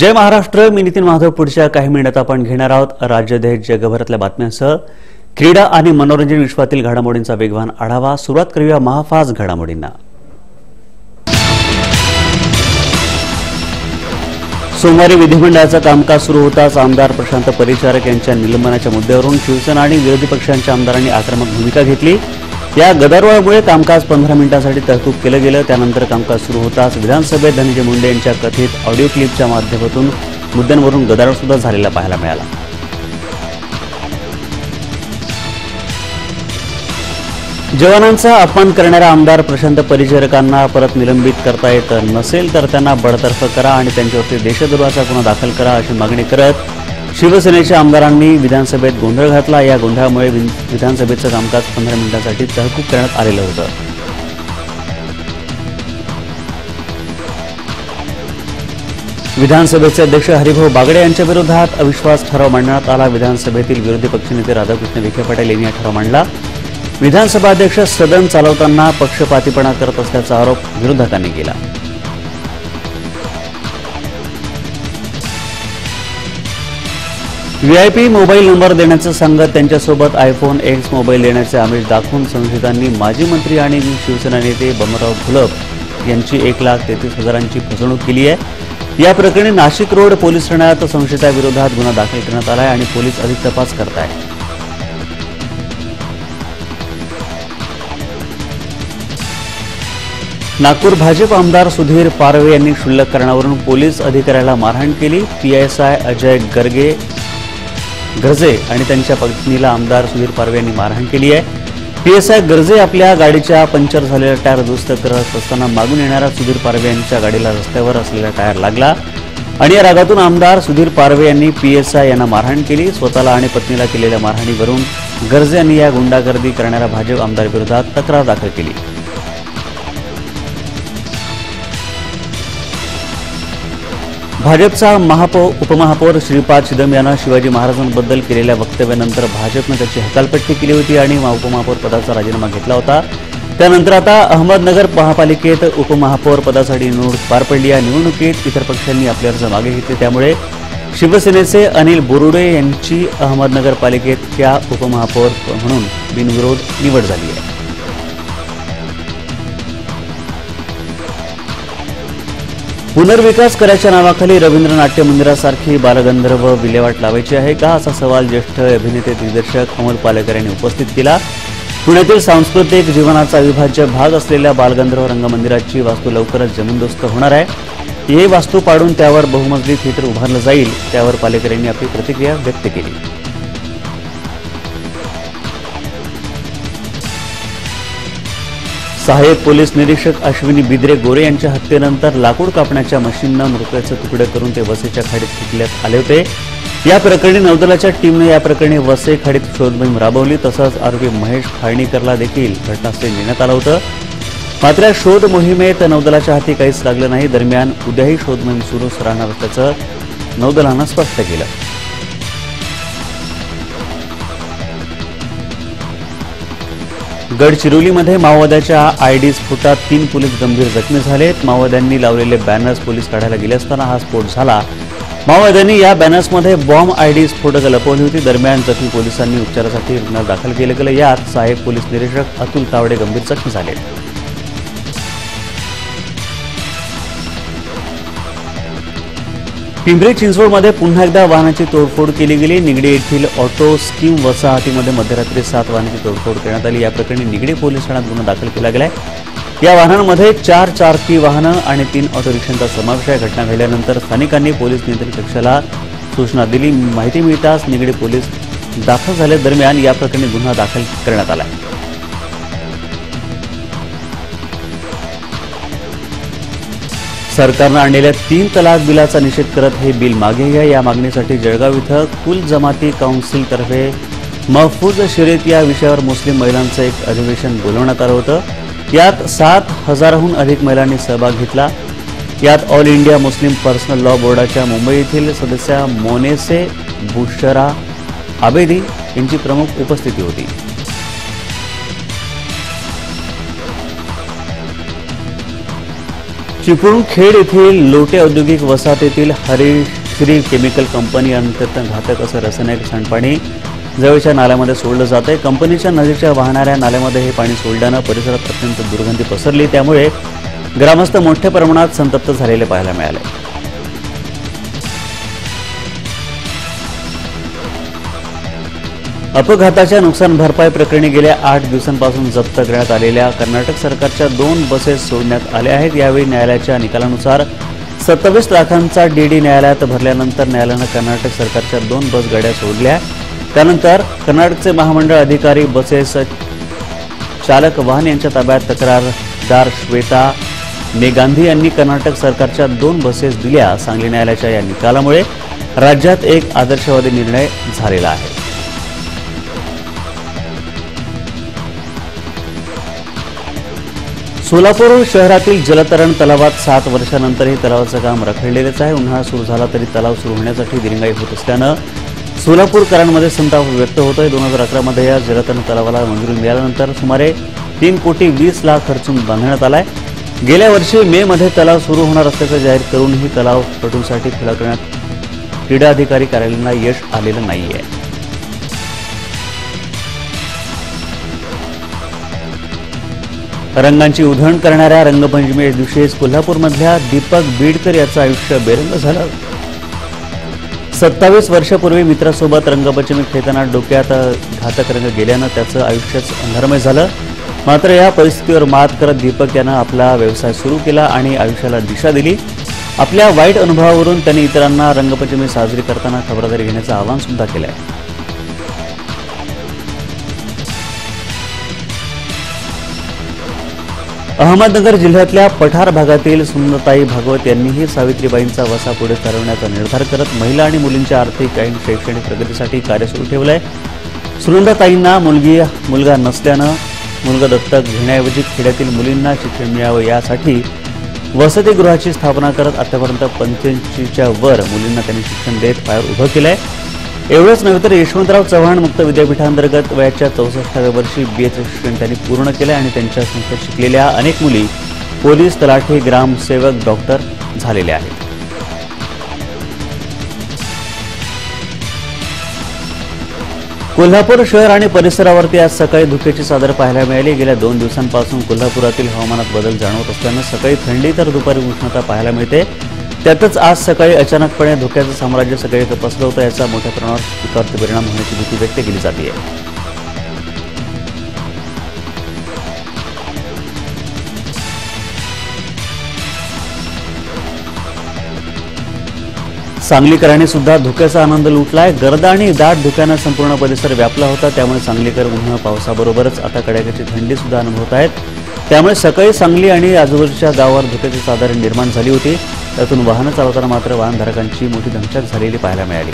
जय महाराष्ट्र. मी नितीन माधव. पुढच्या काही मिनिटात आपण घेणार आहोत राज्य देश जगभरातल्या बातम्यांसह क्रीडा आणि मनोरंजन विश्वातील घडामोडींचा वेगवान आढावा. सुरुवात करूया महाफास्ट घडामोडींना. सोमवारी विधिमंडळाचं कामकाज सुरू होताच आमदार प्रशांत परिचारक यांच्या निलंबनाच्या मुद्द्यावरून शिवसेना आणि विरोधी पक्षांच्या आमदारांनी आक्रमक भूमिका घेतली. या गदारोळामुळे कामकाज 15 मिनिटांसाठी तहकूब केलं गेलं. त्यानंतर कामकाज सुरू होताच विधानसभेत धनंजय मुंडे यांच्या कथित ऑडिओ क्लिपच्या माध्यमातून मुद्द्यांवरून गदारोळ सुद्धा झालेला पाहायला मिळाला. जवानांचा अपमान करणाऱ्या आमदार प्रशांत परिचारकांना परत निलंबित करता येत नसेल तर त्यांना बडतर्फ करा आणि त्यांच्यावरती देशद्रोहाचा गुन्हा दाखल करा अशी मागणी करत शिवसेनेच्या आमदारांनी विधानसभेत गोंधळ घातला. या गोंधळामुळे विधानसभेचं कामकाज 15 मिनिटांसाठी तहकूब करण्यात आलेलं होतं. विधानसभेचे अध्यक्ष हरिभाऊ बागडे यांच्या विरोधात अविश्वास ठराव मांडण्यात आला. विधानसभेतील विरोधी पक्षनेते राधाकृष्ण विखे पाटील यांनी हा ठराव मांडला. विधानसभा अध्यक्ष सदन चालवताना पक्षपातीपणा करत असल्याचा आरोप विरोधकांनी केला. व्हीआयपी मोबाईल नंबर देण्याचं सांगत त्यांच्यासोबत iPhone X मोबाईल देण्याचे आमिष दाखवून संशयितांनी माजी मंत्री आणि शिवसेना नेते बबनराव घुलप यांची 1,33,000 फसवणूक केली आहे. या प्रकरणी नाशिक रोड पोलीस ठाण्यात संशयिताविरोधात गुन्हा दाखल करण्यात आला आहे आणि पोलीस अधिक तपास करत आहेत. नागपूर भाजप आमदार सुधीर पारवे यांनी क्षुल्लक कारणावरून पोलीस अधिकाऱ्याला मारहाण केली. PSI अजय गर्जे आणि त्यांच्या पत्नीला आमदार सुधीर पारवे यांनी मारहाण केली आहे. PSI गर्जे आपल्या गाडीच्या पंक्चर झालेला टायर दुरुस्त करत असताना मागून येणारा सुधीर पारवे यांच्या गाडीला रस्त्यावर असलेला टायर लागला आणि या रागातून आमदार सुधीर पारवे यांनी PSI यांना मारहाण केली. स्वतःला आणि पत्नीला केलेल्या मारहाणीवरून गर्जे यांनी या गुंडागर्दी करणाऱ्या भाजप आमदारविरोधात तक्रार दाखल केली. भाजपचा उपमहापौर श्रीपाद चिदम यांना शिवाजी महाराजांबद्दल केलेल्या वक्तव्यानंतर भाजपनं त्याची हकालपट्टी केली होती आणि उपमहापौर पदाचा राजीनामा घेतला होता. त्यानंतर आता अहमदनगर महापालिकेत उपमहापौर पदासाठी निवडणूक पार पडली. या निवडणुकीत इतर पक्षांनी आपले अर्ज मागे घेतले. त्यामुळे शिवसेनेचे अनिल बोरुडे यांची अहमदनगर पालिकेत त्या उपमहापौर म्हणून बिनविरोध निवड झाली आहे. पुनर्विकास कराच्या नावाखाली रवींद्र नाट्य मंदिरासारखी बालगंधर्व विल्हेवाट लावायची आहे का असा सवाल ज्येष्ठ अभिनेते दिग्दर्शक अमोल पालेकर यांनी उपस्थित केला. पुण्यातील सांस्कृतिक जीवनाचा अविभाज्य भाग असलेल्या बालगंधर्व रंगमंदिराची वास्तू लवकरच जमीनदोस्त होणार आहे. हे वास्तू पाडून त्यावर बहुमजली थिएटर उभारलं जाईल. त्यावर पालेकर यांनी आपली प्रतिक्रिया व्यक्त केली. सहाय्यक पोलीस निरीक्षक अश्विनी बिद्रे गोरे यांच्या हत्येनंतर लाकूड कापण्याच्या मशीननं मृताचे तुकडे करून ते वसेच्या खाडीत फेकण्यात आले होते. या प्रकरणी नौदलाच्या टीमनं या प्रकरणी वसे खाडीत शोधमोहीम राबवली. तसंच आरोपी महेश खाळणीकरला देखील घटनास्थळी नेण्यात आलं होतं. मात्र या शोध मोहिमेत नौदलाच्या हाती काहीच लागलं नाही. दरम्यान उद्याही शोधमोहीम सुरूच राहणार असल्याचं नौदलानं स्पष्ट केलं. गडचिरोलीमध्ये माओवाद्याच्या ID स्फोटात 3 पोलीस गंभीर जखमी झालेत. माओवाद्यांनी लावलेले बॅनर्स पोलीस काढायला गेले असताना हा स्फोट झाला. माओवाद्यांनी या बॅनर्समध्ये बॉम्ब ID स्फोटकं लपवली होती. दरम्यान जखमी पोलिसांनी उपचारासाठी रुग्णालयात दाखल केलं गेलं. यात सहाय्यक पोलीस निरीक्षक अतुल तावडे गंभीर जखमी झाले. पिंपरी चिंचवडमध्ये पुन्हा एकदा वाहनाची तोडफोड केली गेली. निगडी येथील ऑटो स्कीम वसाहतीमध्ये मध्यरात्री 7 वाहनाची तोडफोड करण्यात आली. या प्रकरणी निगडी पोलीस ठाण्यात गुन्हा दाखल केला गेला आहे. या वाहनांमध्ये 4 चारकी वाहनं आणि 3 ऑटो रिक्षांचा समावेश आहे. घटना घडल्यानंतर स्थानिकांनी पोलीस नियंत्रण कक्षाला सूचना दिली. माहिती मिळताच निगडी पोलीस दाखल झाले. दरम्यान या प्रकरणी गुन्हा दाखल करण्यात आला. सरकारनं आणलेल्या 3 तलाक बिलाचा निषेध करत हे बिल मागे घ्या या मागणीसाठी जळगाव इथं कुल जमाती काउन्सिलतर्फे महफूज शर्यत या विषयावर मुस्लिम महिलांचं एक अधिवेशन बोलवण्यात आलं होतं. यात 7,000हून अधिक महिलांनी सहभाग घेतला. यात all India Muslim personal law बोर्डाच्या मुंबई येथील सदस्या मोनेसे बुशरा आबेदी यांची प्रमुख उपस्थिती होती. चिपळूणखेड येथील लोटे औद्योगिक वसाहतीतील हरिश्री केमिकल कंपनी अंतर्गत घातक असं रासायनिक सांडपाणी जवळच्या नाल्यामध्ये सोडलं जात आहे। कंपनीच्या नजीकच्या वाहणाऱ्या नाल्यामध्ये हे पाणी सोडल्यानं परिसरात अत्यंत दुर्गंधी पसरली, त्यामुळे ग्रामस्थ मोठ्या प्रमाणात संतप्त झालेले पाहायला मिळाले। अपघाताच्या नुकसान भरपाई प्रकरणी गेल्या 8 दिवसांपासून जप्त करण्यात आलेल्या कर्नाटक सरकारच्या 2 बसेस सोडण्यात आल्या आहेत। यावेळी न्यायालयाच्या निकालानुसार 27 लाखांचा डीडी न्यायालयात भरल्यानंतर न्यायालयानं कर्नाटक सरकारच्या 2 बस गाड्या सोडल्या। त्यानंतर कर्नाटकचे महामंडळ अधिकारी बसेस चालक वाहन यांच्या ताब्यात तक्रारदार श्वेता मेगांधी यांनी कर्नाटक सरकारच्या 2 बसेस दिल्या। सांगली न्यायालयाच्या या निकालामुळे राज्यात एक आदर्शवादी निर्णय झालेला आहे। सोलापूर शहरातील जलतरण तलावात 7 वर्षांनंतरही तलावाचं काम रखडलेलंच आहे। उन्हाळा सुरू झाला तरी तलाव सुरू होण्यासाठी दिरंगाई होत असल्यानं सोलापूरकरांमध्ये संताप व्यक्त होतोय। 2011मध्ये या जलतरण तलावाला मंजुरी मिळाल्यानंतर सुमारे 3 कोटी 20 लाख खर्चून बांधण्यात आलाय। गेल्या वर्षी मेमध्ये तलाव सुरू होणार असल्याचं जाहीर करूनही तलाव पटूंसाठी खुला करण्यात क्रीडा अधिकारी कार्यालयांना यश आलेलं नाही आहे। रंगांची उधळण करणाऱ्या रंगपंचमी दिवशी कोल्हापूरमधल्या दीपक बीडकर याचं आयुष्य बेरंग झालं। 27 वर्षापूर्वी मित्रासोबत रंगपंचमी खेळताना डोक्यात घातक रंग गेल्यानं त्याचं आयुष्यच अंधारमय झालं। मात्र या परिस्थितीवर मात करत दीपक यानं आपला व्यवसाय सुरू केला आणि आयुष्याला दिशा दिली। आपल्या वाईट अनुभवावरून त्यांनी इतरांना रंगपंचमी साजरी करताना खबरदारी घेण्याचं आवाहन सुद्धा केलं आहे। अहमदनगर जिल्ह्यातल्या पठार भागातील सुंदरताई भागवत यांनीही सावित्रीबाईंचा वसा पुढे चालवण्याचा निर्धार करत महिला आणि मुलींच्या आर्थिक आणि शैक्षणिक प्रगतीसाठी कार्य सुरू ठेवलं आहे। सुनंदाताईंना मुलगा नसल्यानं मुलगा दत्तक घेण्याऐवजी खेड्यातील मुलींना शिक्षण मिळावं यासाठी वसतिगृहाची स्थापना करत आतापर्यंत 85च्या वर मुलींना त्यांनी शिक्षण देत पायावर उभं केलं आहे। एवढंच नव्हे तर यशवंतराव चव्हाण मुक्त विद्यापीठांतर्गत वयाच्या 64व्या वर्षी BA शिक्षण त्यांनी पूर्ण केलं आणि त्यांच्या संस्थेत शिकलेल्या अनेक मुली पोलीस, तलाठी, ग्रामसेवक, डॉक्टर झालेल्या आहेत। कोल्हापूर शहर आणि परिसरावरती आज सकाळी धुक्याची चादर पाहायला मिळाली। गेल्या 2 दिवसांपासून कोल्हापुरातील हवामानात बदल जाणवत असल्यानं सकाळी थंडी तर दुपारी उष्णता पाहायला मिळते। त्यातच आज सकाळी अचानकपणे धुक्याचं साम्राज्य सगळीकडे पसरलं होतं। याचा मोठ्या प्रमाणावर पिकावर परिणाम होण्याची भीती व्यक्त केली जाते आहे। सांगलीकरांनी सुद्धा धुक्याचा आनंद लुटलाय। गर्द आणि दाट धुक्यानं संपूर्ण परिसर व्यापला होता, त्यामुळे सांगलीकर उन्हा पावसाबरोबरच आता कडाक्याची थंडी सुद्धा अनुभवत आहेत। त्यामुळे सकाळी सांगली आणि आजूबाजूच्या गावावर धुक्याची चादर निर्माण झाली होती। त्यातून वाहनं चालवताना मात्र वाहनधारकांची मोठी दमछाक झालेली पाहायला मिळाली।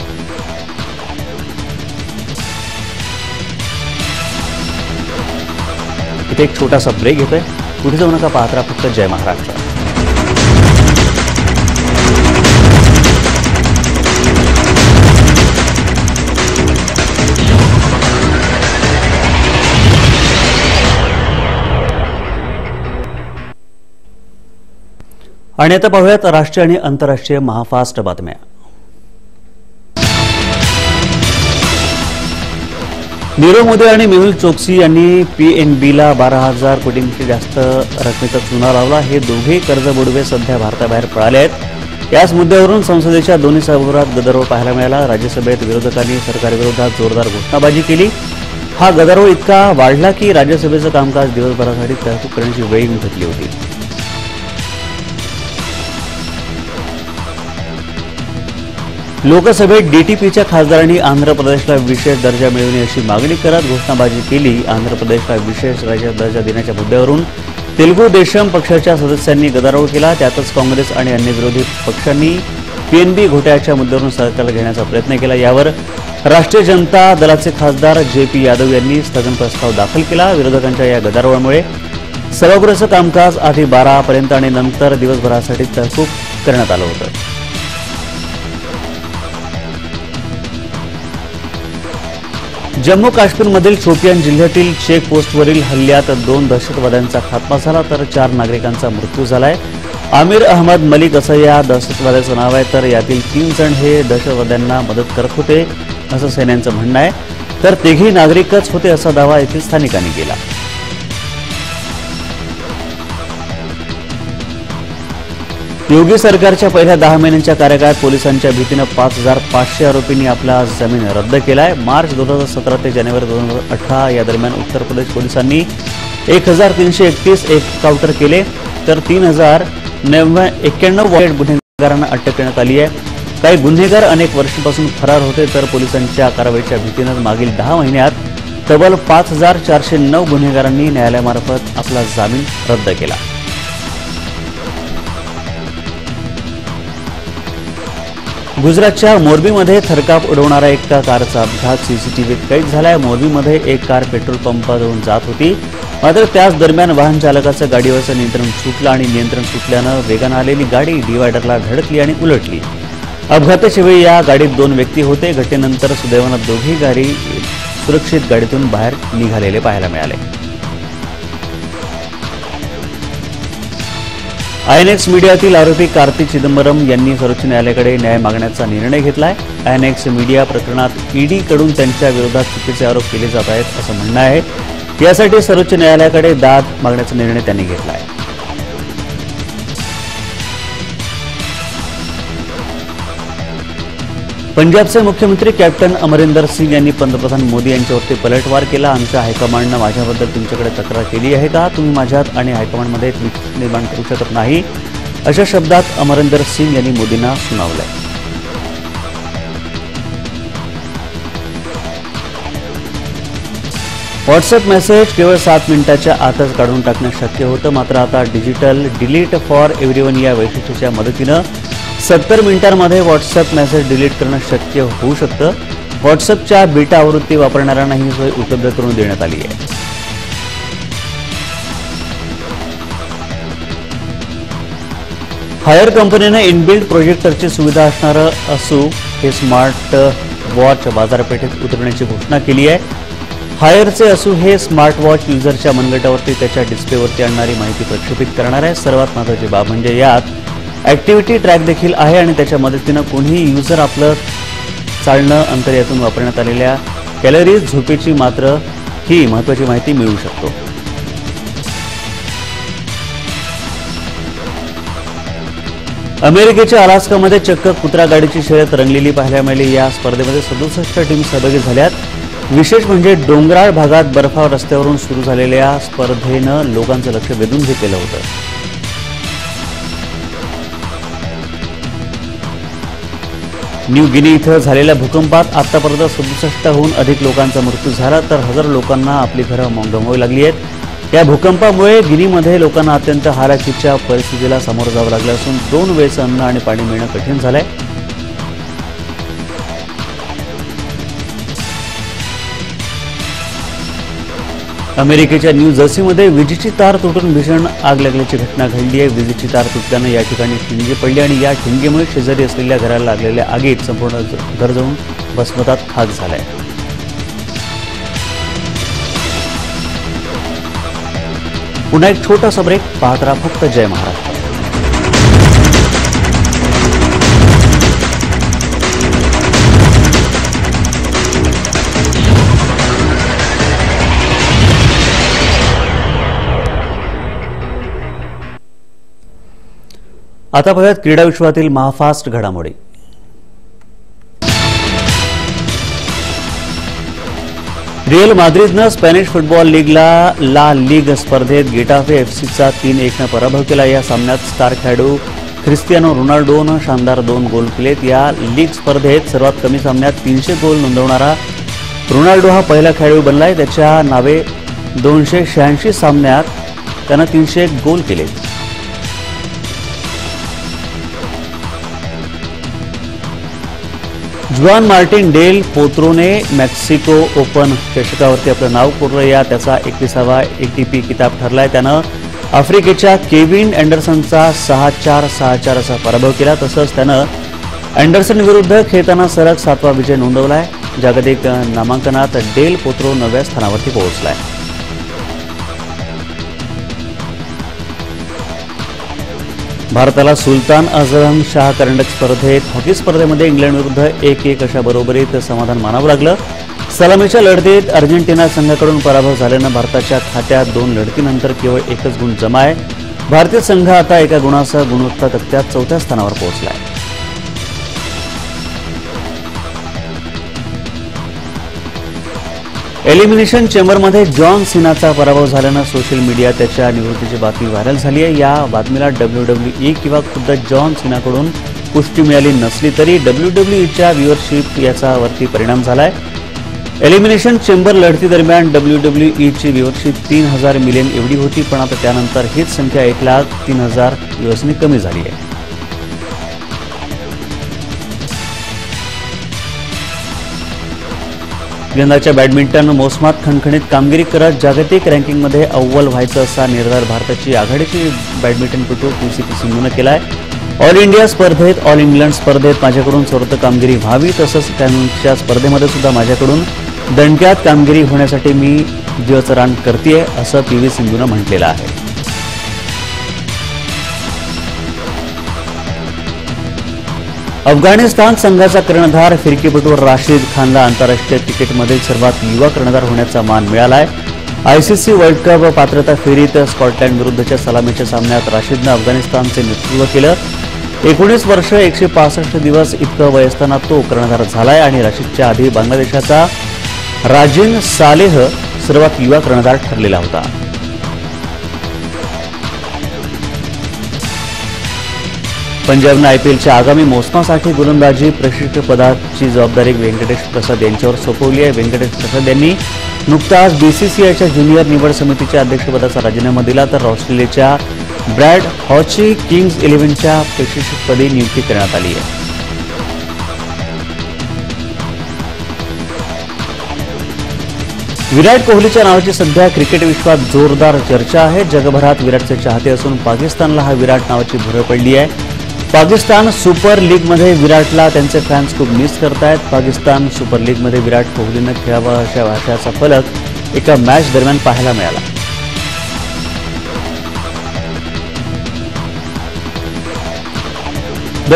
इथे एक छोटासा ब्रेक घेतोय, कुठे जाऊ नका, पाहत राहा फक्त जय महाराष्ट्र। आणि आता पाहूयात राष्ट्रीय आणि आंतरराष्ट्रीय महाफास्ट बातम्या। नीरव मोदी आणि मेहुल चोक्सी यांनी PNBला 12,000 कोटींपेक्षा जास्त रकमेचा चुना लावला। हे दोघे कर्जबुडवे सध्या भारताबाहेर पळाले आहेत। याच मुद्द्यावरून संसदेच्या दोन्ही सभागृहात गदारोळ पाहायला मिळाला। राज्यसभेत विरोधकांनी सरकारविरोधात जोरदार घोषणाबाजी केली। हा गदारोळ इतका वाढला की राज्यसभेचं कामकाज दिवसभरासाठी तहकूब करण्याची वेळ येऊन ठेपली होती। लोकसभेत DTPच्या खासदारांनी आंध्र प्रदेशला विशेष दर्जा मिळवणे अशी मागणी करत घोषणाबाजी केली। आंध्र प्रदेशला विशेष राज्यात दर्जा देण्याच्या मुद्द्यावरून तेलुगू देशम पक्षाच्या सदस्यांनी गदारोळ केला। त्यातच काँग्रेस आणि अन्य विरोधी पक्षांनी PNB घोटाळ्याच्या मुद्द्यावरून सरकारला घेण्याचा प्रयत्न केला। यावर राष्ट्रीय जनता दलाचे खासदार JP यादव यांनी स्थगन प्रस्ताव दाखल केला। विरोधकांच्या या गदारोळामुळे सभागृहाचं कामकाज आधी 12 पर्यंत आणि नंतर दिवसभरासाठी तहकूब करण्यात आलं होतं। जम्मू काश्मीरमधील शोपियान जिल्ह्यातील चेक पोस्टवरील हल्ल्यात 2 दहशतवाद्यांचा खात्मा झाला तर 4 नागरिकांचा मृत्यू झालाय। आमिर अहमद मलिक असं या दहशतवाद्याचं नाव आहे, तर यातील 3 जण हे दहशतवाद्यांना मदत करत होते असं सैन्याचं म्हणणं आहे. तर 3ही नागरिकच होते असा दावा येथील स्थानिकांनी केला. योगी सरकारच्या पहिल्या 10 महिन्यांच्या कार्यकाळात पोलिसांच्या भीतीनं 5,500 आरोपींनी आपला जामीन रद्द केला आहे. मार्च 2017 ते जानेवारी 2018 या दरम्यान उत्तर प्रदेश पोलिसांनी 1,331 एन्काउंटर केले, तर 3,091 गुन्हेगारांना अटक करण्यात आली आहे. काही गुन्हेगार अनेक वर्षांपासून फरार होते, तर पोलिसांच्या कारवाईच्या भीतीनं मागील 10 महिन्यात तब्बल 5,409 गुन्हेगारांनी न्यायालयामार्फत आपला जामीन रद्द केला. गुजरातच्या मोरबीमध्ये थरकाप उडवणारा एक कारचा अपघात सीसीटीव्हीत कैद झालाय. मोरबीमध्ये एक कार पेट्रोल पंपाजवळून जात होती, मात्र त्याच दरम्यान वाहन चालकाचं गाडीवरचं नियंत्रण सुटलं आणि नियंत्रण सुटल्यानं वेगानं आलेली गाडी डिव्हायडरला धडकली आणि उलटली. अपघाताच्या वेळी या गाडीत 2 व्यक्ती होते. घटनेनंतर सुदैवानं दोघी गाडी सुरक्षित गाडीतून बाहेर निघालेले पाहायला मिळाले. INX मीडियातील आरोपी कार्तिक चिदंबरम यांनी सर्वोच्च न्यायालयाकडे न्याय मागण्याचा निर्णय घेतलाय. INX मीडिया प्रकरणात ईडीकडून त्यांच्या विरोधात चुकीचे आरोप केले जात आहेत असं म्हणणं आहे. यासाठी सर्वोच्च न्यायालयाकडे दाद मागण्याचा निर्णय त्यांनी घेतला आहे. पंजाबचे मुख्यमंत्री कॅप्टन अमरिंदर सिंग यांनी पंतप्रधान मोदी यांच्यावरती पलटवार केला. आमच्या हायकमांडनं माझ्याबद्दल तुमच्याकडे तक्रार केली आहे का? तुम्ही माझ्यात आणि हायकमांडमध्ये विभेद निर्माण करू शकत नाही, अशा शब्दात अमरिंदर सिंग यांनी मोदींना सुनावलं आहे. व्हॉट्सअप मेसेज केवळ 7 मिनिटाच्या आतच काढून टाकणं शक्य होतं, मात्र आता डिजिटल डिलीट फॉर एव्हरीवन या वैशिष्ट्याच्या मदतीनं 70 मिनिटांमध्ये व्हॉट्सअप मेसेज डिलीट करणं शक्य होऊ शकतं. व्हॉट्सअपच्या बीटा आवृत्ती वापरणाऱ्यांना ही सोय उपलब्ध करून देण्यात आली आहे. हायर कंपनीनं इनबिल्ड प्रोजेक्टरची सुविधा असणारं असू हे स्मार्ट वॉच बाजारपेठेत उतरवण्याची घोषणा केली आहे. हायरचे असू हे स्मार्ट वॉच युजरच्या मनगटावरती त्याच्या डिस्प्लेवरती आणणारी माहिती प्रक्षेपित करणार आहे. सर्वात महत्त्वाची बाब म्हणजे यात ॲक्टिव्हिटी ट्रॅक देखील आहे आणि त्याच्या मदतीनं कोणीही युजर आपलं चालणं, अंतर यातून वापरण्यात आलेल्या कॅलरीज, झोपेची मात्र ही महत्त्वाची माहिती मिळू शकतो. अमेरिकेच्या अलास्कामध्ये चक्क कुत्रा गाडीची शर्यत रंगलेली पाहायला मिळाली. या स्पर्धेमध्ये 67 टीम सहभागी झाल्यात. विशेष म्हणजे डोंगराळ भागात बर्फावर रस्त्यावरून सुरू झालेल्या स्पर्धेनं लोकांचं लक्ष वेधून घेतलेलं होतं. न्यू गिनी इथं झालेल्या भूकंपात आतापर्यंत 67हून अधिक लोकांचा मृत्यू झाला, तर हजारो लोकांना आपली घरं गमवावी लागली आहेत. या भूकंपामुळे गिनीमध्ये लोकांना अत्यंत हालाखीच्या परिस्थितीला सामोरं जावं लागलं असून 2 वेळचं अन्न आणि पाणी मिळणं कठीण झालंय. अमेरिकेच्या न्यू जर्सीमध्ये विजेची तार तुटून भीषण आग लागल्याची घटना घडली आहे. विजेची तार तुटल्यानं या ठिकाणी ठिणगी पडली आणि या ठिणगीमुळे शेजारी असलेल्या घराला लागलेल्या आगीत संपूर्ण घर जाऊन भस्मसात खाक झाला आहे. पुन्हा एक छोटासा ब्रेक. पाहत राहा फक्त जय महाराष्ट्र. आता पाहूयात क्रीडा विश्वातील महाफास्ट घडामोडी. रियल माद्रिदनं स्पॅनिश फुटबॉल लीगला ला लीग स्पर्धेत गेटाफे एफसीचा 3-1 पराभव केला. या सामन्यात स्टार खेळाडू ख्रिस्टियानो रोनाल्डोनं शानदार 2 गोल केलेत. या लीग स्पर्धेत सर्वात कमी सामन्यात 300 गोल नोंदवणारा रोनाल्डो हा पहिला खेळाडू बनलाय. त्याच्या नावे 286 सामन्यात त्यानं 301 गोल केलेत. जुआन मार्टिन डेल पोत्रोने मेक्सिको ओपन चषकावरती आपलं नाव कोरलं. या त्याचा 31वा ATP किताब ठरलाय. त्यानं आफ्रिकेच्या केविन अँडरसनचा 6-4 6-4 असा पराभव केला. तसंच त्यानं अँडरसन विरुद्ध खेळताना सरक 7वा विजय नोंदवलाय. जागतिक नामांकनात डेल पोत्रो 9व्या स्थानावरती पोहोचलाय. भारताला सुलतान अझम शाह करंडक स्पर्धेत हॉकी स्पर्धेमध्ये इंग्लंडविरुद्ध 1-1 अशा बरोबरीत समाधान मानावं लागलं। सलामीच्या लढतीत अर्जेंटिना संघाकडून पराभव झाल्यानं भारताच्या खात्यात 2 लढतीनंतर केवळ 1च गुण जमा आहे। भारतीय संघ आता 1 गुणासह गुणवत्ता तक्त्यात 4थ्या स्थानावर पोहोचला आहे। एलिमिनेशन चेंबरमध्ये जॉन सिनाचा पराभव झाल्यानं सोशल मीडिया त्याच्या निवृत्तीची बातमी व्हायरल झाली आहे। या बातमीला WWE किंवा खुद्द जॉन सिनाकडून पुष्टी मिळाली नसली तरी WWEच्या व्ह्यूअरशिप याचा वरती परिणाम झाला आहे। एलिमिनेशन चेंबर लढती दरम्यान WWEची व्ह्यूअरशिप 3,000 मिलियन एवढी होती, पण आता त्यानंतर हीच संख्या 1,03,000 मिलियनने कमी झाली आहे। यंदाच्या बॅडमिंटन मोसमात खणखणीत कामगिरी करत जागतिक रँकिंगमध्ये अव्वल व्हायचं असा निर्धार भारताची आघाडीची बॅडमिंटनपटू पीसीपी सिंधूनं केला आहे। ऑल इंडिया स्पर्धेत, ऑल इंग्लंड स्पर्धेत माझ्याकडून सर्वोत्तम कामगिरी व्हावी, तसंच त्यांच्या स्पर्धेमध्ये सुद्धा माझ्याकडून दणक्यात कामगिरी होण्यासाठी मी जीवचराण करतेय असं पी व्ही सिंधूनं म्हटलेलं आहे। अफगाणिस्तान संघाचा कर्णधार फिरकीपटू राशिद खानला आंतरराष्ट्रीय क्रिकेटमधील सर्वात युवा कर्णधार होण्याचा मान मिळाला आहे। ICC वर्ल्ड कप पात्रता फेरीत स्कॉटलंड विरुद्धच्या सलामीच्या सामन्यात राशिदनं अफगाणिस्तानचे नेतृत्व केलं। 19 वर्ष 165 दिवस इतकं वय असताना तो कर्णधार झालाय आणि राशिदच्या आधी बांगलादेशाचा राजीन सालेह सर्वात युवा कर्णधार ठरलेला होता। पंजाबनं IPLच्या आगामी मोसमासाठी गोलंदाजी प्रशिक्षकपदाची जबाबदारी व्यंकटेश प्रसाद यांच्यावर सोपवली आहे। व्यंकटेश प्रसाद यांनी नुकताच BCCIच्या ज्युनियर निवड समितीच्या अध्यक्षपदाचा राजीनामा दिला, तर ऑस्ट्रेलियाच्या ब्रॅड हॉची किंग्ज 11च्या प्रशिक्षकपदी नियुक्ती करण्यात आली आहे। विराट कोहलीच्या नावाची सध्या क्रिकेट विश्वात जोरदार चर्चा आहे। जगभरात विराटचे चाहते असून पाकिस्तानला हा विराट नावाची भुरळ पडली आहे। पाकिस्तान सुपर लीगमध्ये विराटला त्यांचे फॅन्स खूप मिस करतायत। पाकिस्तान सुपर लीगमध्ये विराट कोहलीनं खेळावा अशा आशयाचा फलक एका मॅच दरम्यान पाहायला मिळाला।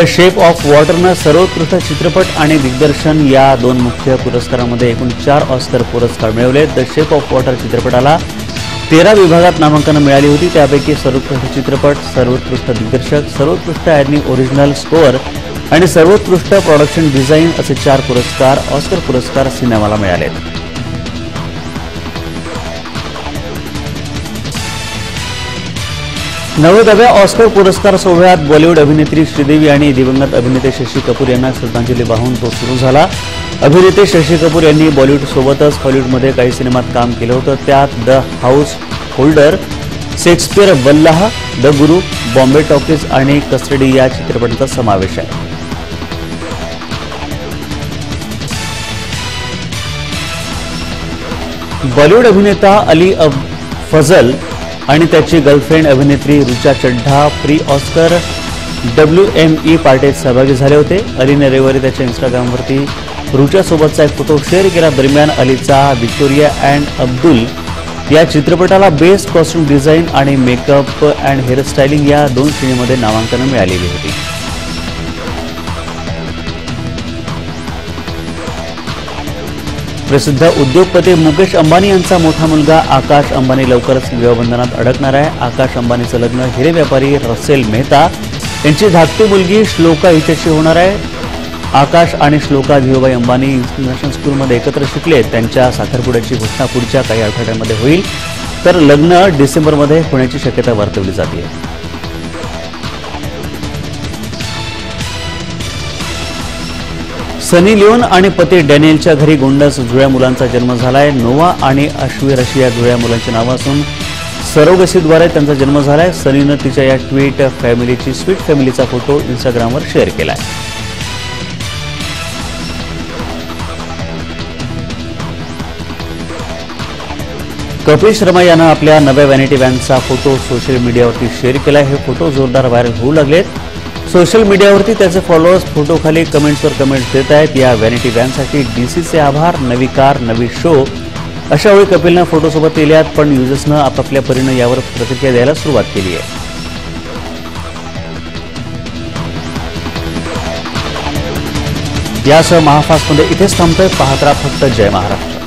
द शेप ऑफ वॉटरनं सर्वोत्कृष्ट चित्रपट आणि दिग्दर्शन या 2 मुख्य पुरस्कारांमध्ये एकूण 4 ऑस्कर पुरस्कार मिळवले। द शेप ऑफ वॉटर चित्रपटाला 13 विभागात नामांकनं मिळाली होती, त्यापैकी सर्वोत्कृष्ट चित्रपट, सर्वोत्कृष्ट दिग्दर्शक, सर्वोत्कृष्ट ॲडनी ओरिजिनल स्कोअर आणि सर्वोत्कृष्ट प्रॉडक्शन डिझाईन असे 4 पुरस्कार ऑस्कर पुरस्कार सिनेमाला मिळाले। नवव्या ऑस्कर पुरस्कार सोहळ्यात बॉलिवूड अभिनेत्री श्रीदेवी आणि दिवंगत अभिनेते शशी कपूर यांना श्रद्धांजली वाहून तो सुरू झाला। अभिनेते शशी कपूर यांनी बॉलिवूडसोबतच हॉलिवूडमध्ये काही सिनेमात काम केलं होतं, त्यात the house holder, Shakespeare Wallah, the guru, Bombay talkies आणि कस्टडी या चित्रपटांचा समावेश आहे। बॉलिवूड अभिनेता अली फजल आणि त्याची गर्लफ्रेंड अभिनेत्री Richa Chadha pre Oscar WME पार्टीत सहभागी झाले होते। अलीने रविवारी त्याच्या इंस्टाग्रामवरती ऋचासोबतचा एक फोटो शेअर केला। दरम्यान अलीचा विक्टोरिया अँड अब्दुल या चित्रपटाला बेस्ट कॉस्ट्यूम डिझाईन आणि मेकअप अँड हेअरस्टायलिंग या 2 श्रेणीमध्ये नामांकनं मिळालेली होती। प्रसिद्ध उद्योगपती मुकेश अंबानी यांचा मोठा मुलगा आकाश अंबानी लवकरच विवाहबंधनात अडकणार आहे। आकाश अंबानीचं लग्न हिरे व्यापारी रसेल मेहता यांची धाकटी मुलगी श्लोका हिच्याशी होणार आहे। आकाश आणि श्लोका धीरूभाई अंबानी इंटरनॅशनल स्कूलमध्ये एकत्र शिकले। त्यांच्या साखरपुड्याची घोषणा पुढच्या काही आठवड्यांमध्ये होईल, तर लग्न डिसेंबरमध्ये होण्याची शक्यता वर्तवली जाते। सनी लिओन आणि पती डॅनियलच्या घरी गोंडस जुळ्या मुलांचा जन्म झालाय। नोवा आणि अश्वी रशी या जुळ्या मुलांची नावं असून सरोगसीद्वारे त्यांचा जन्म झालाय। सनीनं तिच्या या ट्विट फॅमिलीची स्वीट फॅमिलीचा फोटो इंस्टाग्रामवर शेअर केलाय। कपिल शर्मा यांना आपल्या नव्या व्हॅनिटी व्हॅनचा फोटो सोशल मीडियावरती शेअर केला। हे फोटो जोरदार व्हायरल होऊ लागलेत। सोशल मीडियावरती त्याचे फॉलोअर्स फोटोखाली कमेंट्सवर कमेंट्स देत आहेत। या व्हॅनिटी व्हॅनसाठी DCचे आभार, नवी कार, नवी शो अशा वेळी कपिलनं फोटोसोबत केल्यात, पण युजर्सनं आपापल्या परीनं यावर प्रतिक्रिया द्यायला सुरुवात केली आहे। यासह महाफास्टमध्ये इथेच थांबतोय. पाहत राहा फक्त जय महाराष्ट्र.